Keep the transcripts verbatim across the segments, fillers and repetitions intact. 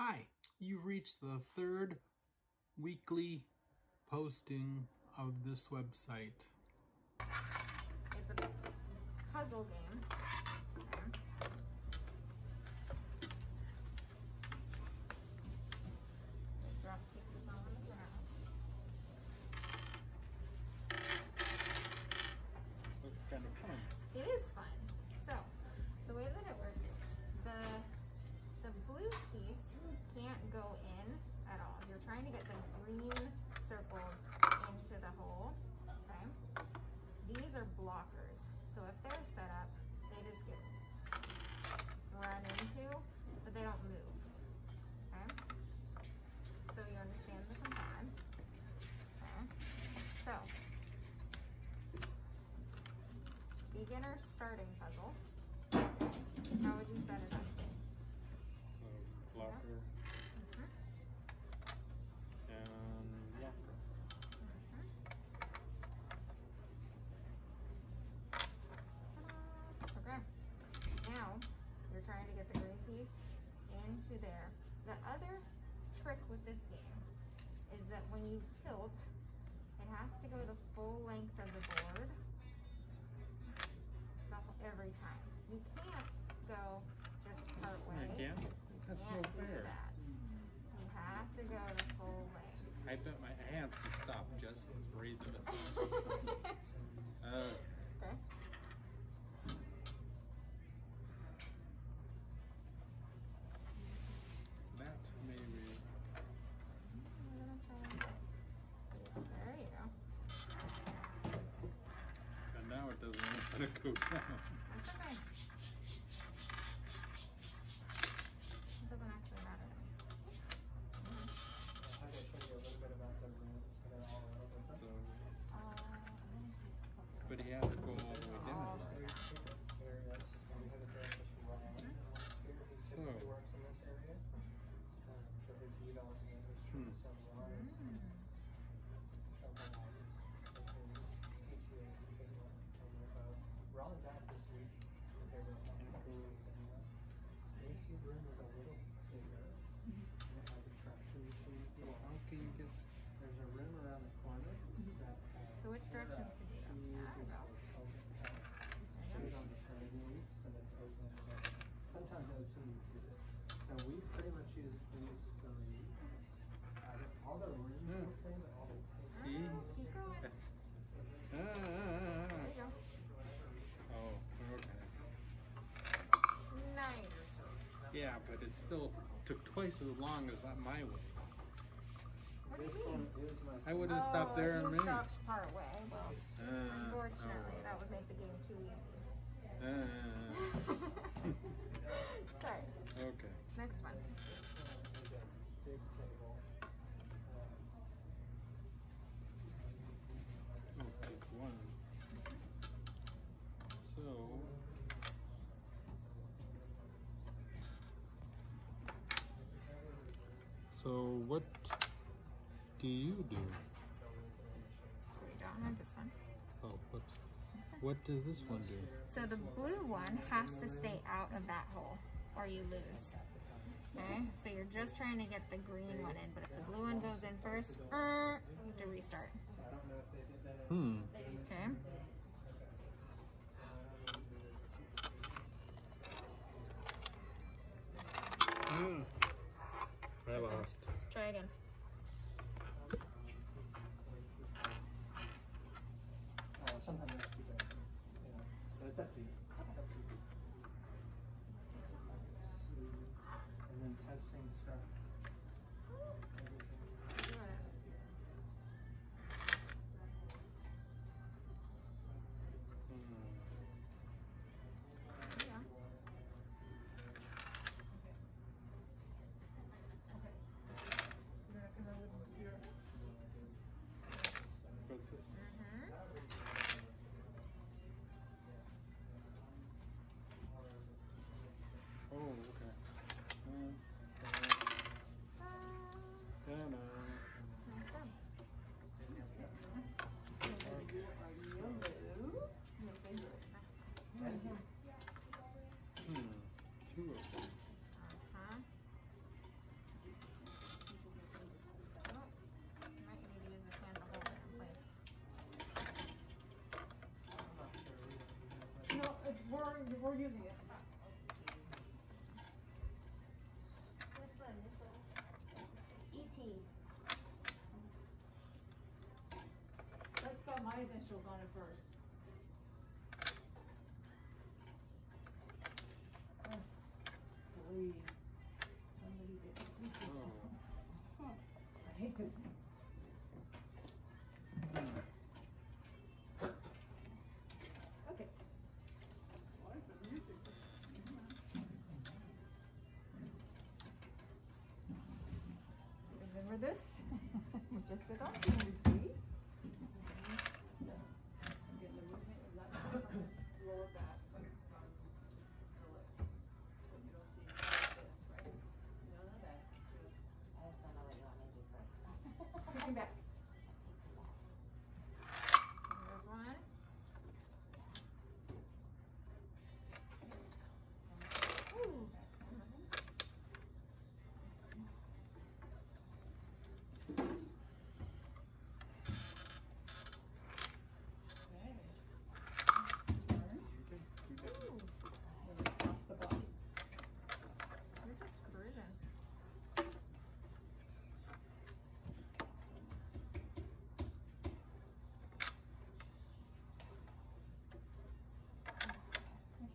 Hi, you've reached the third weekly posting of this website. It's a puzzle game. Okay. They drop pieces on the ground. Looks kind of fun. It is fun. So, the way that it works, the The blue piece can't go in at all. You're trying to get the green circles into the hole, okay? These are blockers. So if they're set up, they just get run into, but they don't move, okay? So you understand the components, okay? So, beginner starting puzzle. How would you set it up? Blocker, mm-hmm. and blocker. Mm-hmm. Okay, now you're trying to get the green piece into there. The other trick with this game is that when you tilt, it has to go the full length of the board every time. You can't go just part way. I can't? That's no fair. That. You have to go the whole way. I bet my hands can stop just breathe it. uh. Okay. That maybe. We're gonna try this. So there you go. And now it doesn't want to go down. That's okay. Doesn't actually matter to me. Mm-hmm. I had to show you a little bit about the room, so they're all over. So, uh, but he has to go all the way down. So, he works in this area for his heat-alls and his some wires. Rollins out this week. They're going to A C room is a little bigger. Mm-hmm. It has a traction machine. So how can you get? There's a rim around the corner. Mm-hmm. That, uh, so which direction uh, is it? I don't know. She's on the turning leaf, so that's open. Sometimes O two uses it. So we pretty much use these three. Uh, all the rims are the same, but all the things. See? Keep going. Ah, ah, ah. There you go. Oh, okay. Nice. Yeah, but it still took twice as long as my way. What do you mean? I would have oh, stopped there in a minute. Stopped part way. Well, uh, unfortunately, oh. that would make the game too easy. Uh, okay. Okay. Next one. Oh, just one. So. So what do you do? So you don't have this one. Oh, whoops. What does this one do? So the blue one has to stay out of that hole or you lose. Okay, so you're just trying to get the green one in, but if the blue one goes in first, er, you have to restart. Hmm. Okay. Mm. I lost. Try again. Uh, sometimes I have to do that. Yeah. So it's up to you. It's up to you. And then testing stuff. Everything. Oh, okay. Ta-da. Ta-da. Nice job. Okay. Hmm. Two of them. Uh-huh. before using it. What's the initial? E T. Let's put my initials on it first. Oh, please. Somebody get this. Oh. Huh. I hate this thing. Remember this? We just did our candy. So, get the movement of that front, roll it back, but from the lip. So you don't see this, right? None of that. I just don't know what you want me to do first. Kicking back. There's one. Ooh. I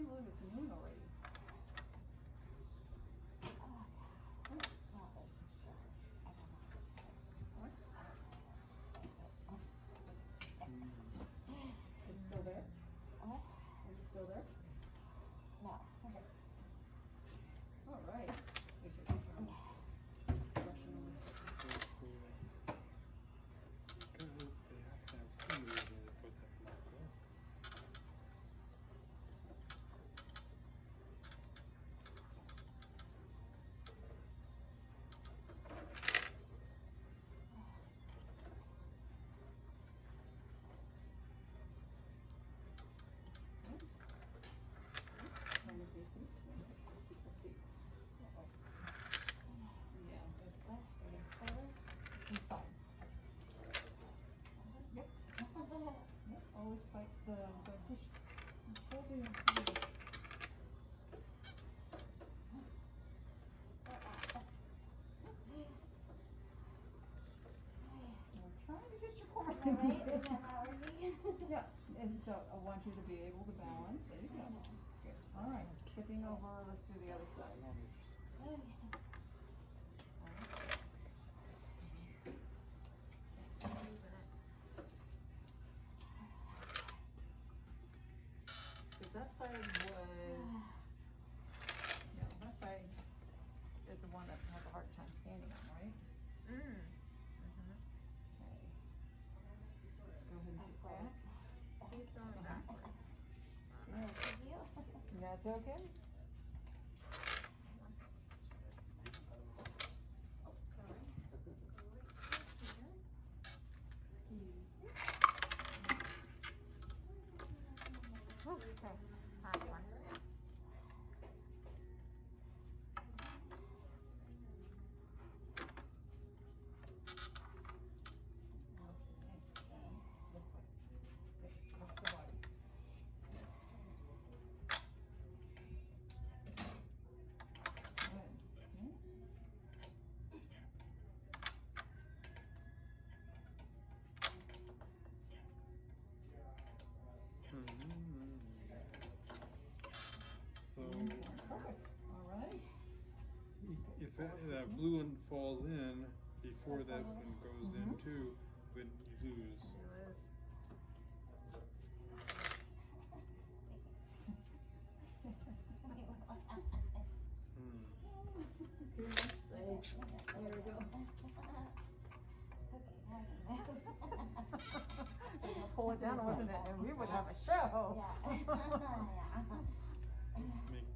can't believe it's noon already. Oh, God. What? What? Is it still there? What? Is it still there? No. Okay. All right. We should keep going. Because they have some reason to put that back on. Always like the, the fish. What do you think? I'm trying to get your core. Right? Is that not working? Yeah. And so I want you to be able to balance. There you go. Good. All right. Tipping over. Let's do the other side. All right. That side was, no, that side is the one that has a hard time standing on, right? Mm. Mm-hmm. Okay. Let's go ahead and keep back. Keep going backwards. Mm-hmm. That's okay. Oh, sorry. Excuse me. Okay, last one. If it, that blue one falls in before that one goes mm-hmm. in too, then you lose. hmm. There we go. Pull it down, wasn't it? And we would have a show. Yeah.